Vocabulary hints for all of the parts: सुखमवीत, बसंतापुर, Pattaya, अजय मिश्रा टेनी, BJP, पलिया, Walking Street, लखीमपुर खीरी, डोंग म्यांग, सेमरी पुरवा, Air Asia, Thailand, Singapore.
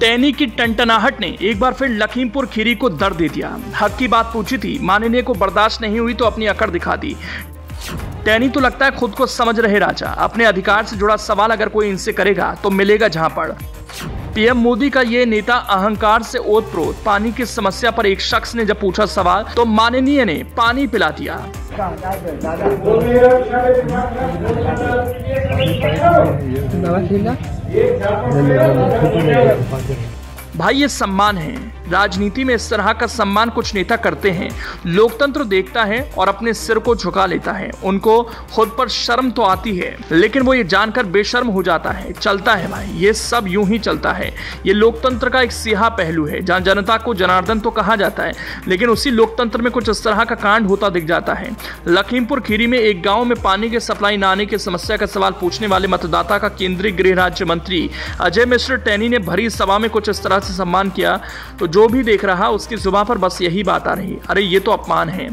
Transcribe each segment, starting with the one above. टेनी की टनटनाहट ने एक बार फिर लखीमपुर खीरी को दर्द दे दिया। हक की बात पूछी थी, माननीय को बर्दाश्त नहीं हुई तो अपनी अकड़ दिखा दी। टेनी तो लगता है खुद को समझ रहे राजा। अपने अधिकार से जुड़ा सवाल अगर कोई इनसे करेगा तो मिलेगा झापड़। पीएम मोदी का ये नेता अहंकार से ओतप्रोत। पानी की समस्या पर एक शख्स ने जब पूछा सवाल तो माननीय ने पानी पिला दिया। भाई ये सम्मान है। राजनीति में इस तरह का सम्मान कुछ नेता करते हैं। लोकतंत्र देखता है और अपने सिर को झुका लेता है। उनको खुद पर शर्म तो आती है, लेकिन वो ये जानकर बेशर्म हो जाता है। चलता है भाई, ये सब यूं ही चलता है। ये लोकतंत्र का एक सियाह पहलू है, जहाँ जनता को जनार्दन तो कहा जाता है, लेकिन उसी लोकतंत्र में कुछ इस तरह का कांड होता दिख जाता है। लखीमपुर खीरी में एक गाँव में पानी की सप्लाई न आने की समस्या का सवाल पूछने वाले मतदाता का केंद्रीय गृह राज्य मंत्री अजय मिश्रा टेनी ने भरी सभा में कुछ इस तरह से सम्मान किया तो जो भी देख रहा उसकी जुबान पर बस यही बात आ रही, अरे ये तो अपमान है।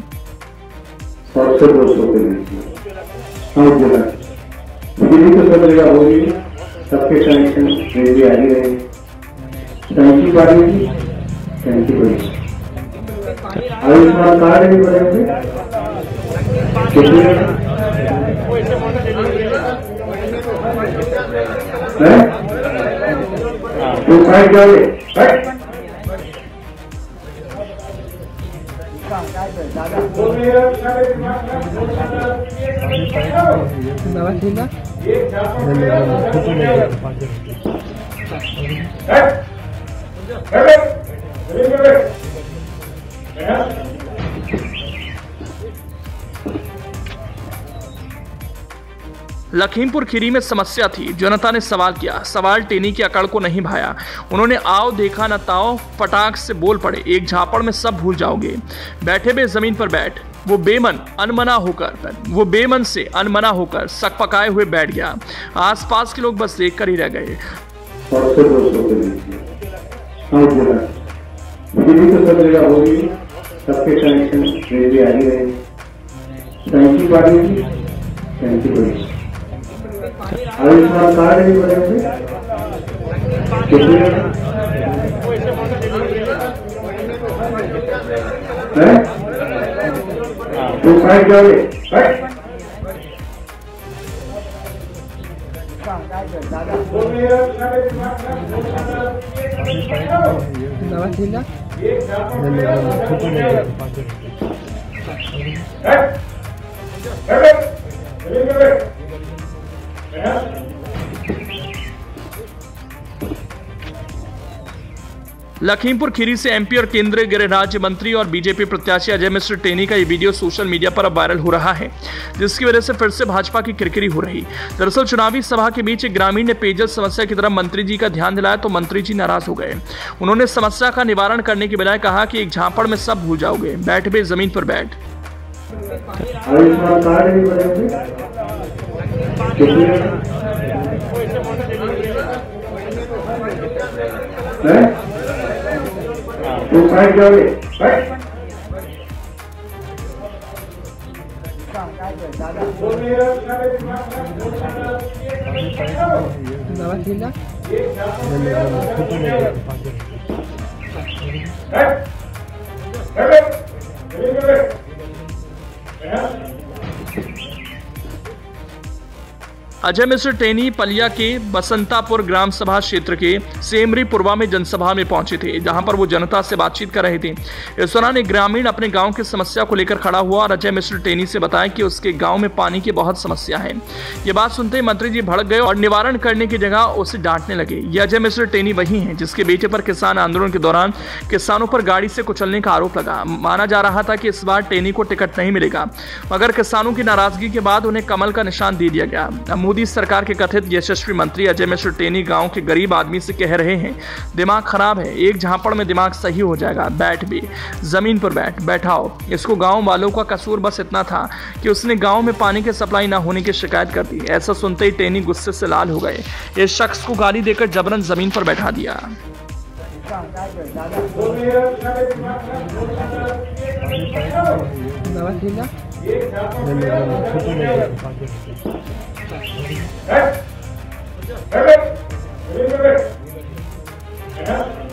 लखीमपुर खीरी में समस्या थी, जनता ने सवाल किया। सवाल टेनी की अकड़ को नहीं भाया। उन्होंने आओ देखा न ताओ फटाक से बोल पड़े, एक झापड़ में सब भूल जाओगे। बैठे बे जमीन पर बैठ, वो बेमन से अनमना होकर सक पकाए हुए बैठ गया। आसपास के लोग बस देखकर ही रह गए। लखीमपुर खीरी से एमपी और केंद्रीय गृह राज्य मंत्री और बीजेपी प्रत्याशी अजय मिश्रा टेनी का ये वीडियो सोशल मीडिया पर अब वायरल हो रहा है, जिसकी वजह से फिर से भाजपा की किरकिरी हो रही। दरअसल चुनावी सभा के बीच एक ग्रामीण ने पेयजल समस्या की तरफ मंत्री जी का ध्यान दिलाया तो मंत्री जी नाराज हो गए। उन्होंने समस्या का निवारण करने के बजाय कहा कि एक झापड़ में सब भूल जाओगे, बैठ बे जमीन पर बैठ। अजय मिश्रा टेनी पलिया के बसंतापुर ग्राम सभा क्षेत्र के सेमरी पुरवा में जनसभा में पहुंचे थे, जहां पर वो जनता से बातचीत कर रहे थे। इस दौरान एक ग्रामीण अपने गांव की समस्या को लेकर खड़ा हुआ और अजय मिश्रा टेनी से बताया कि उसके गांव में पानी की बहुत समस्या है। ये बात सुनते ही मंत्री जी भड़क गए और निवारण करने की जगह उसे डांटने लगे। ये अजय मिश्रा टेनी वही है जिसके बेटे पर किसान आंदोलन के दौरान किसानों पर गाड़ी से कुचलने का आरोप लगा। माना जा रहा था कि इस बार टेनी को टिकट नहीं मिलेगा, मगर किसानों की नाराजगी के बाद उन्हें कमल का निशान दे दिया गया। मोदी सरकार के कथित यशस्वी मंत्री अजय मिश्रा टेनी गांव के गरीब आदमी से कह रहे हैं, दिमाग खराब है, एक झापड़ में दिमाग सही हो जाएगा, बैठ भी जमीन पर बैठाओ। इसको गांव वालों का कसूर बस इतना था कि उसने गांव में पानी की सप्लाई ना होने की शिकायत कर दी। ऐसा सुनते ही टेनी गुस्से से लाल हो गए। इस शख्स को गाली देकर जबरन जमीन पर बैठा दिया। है।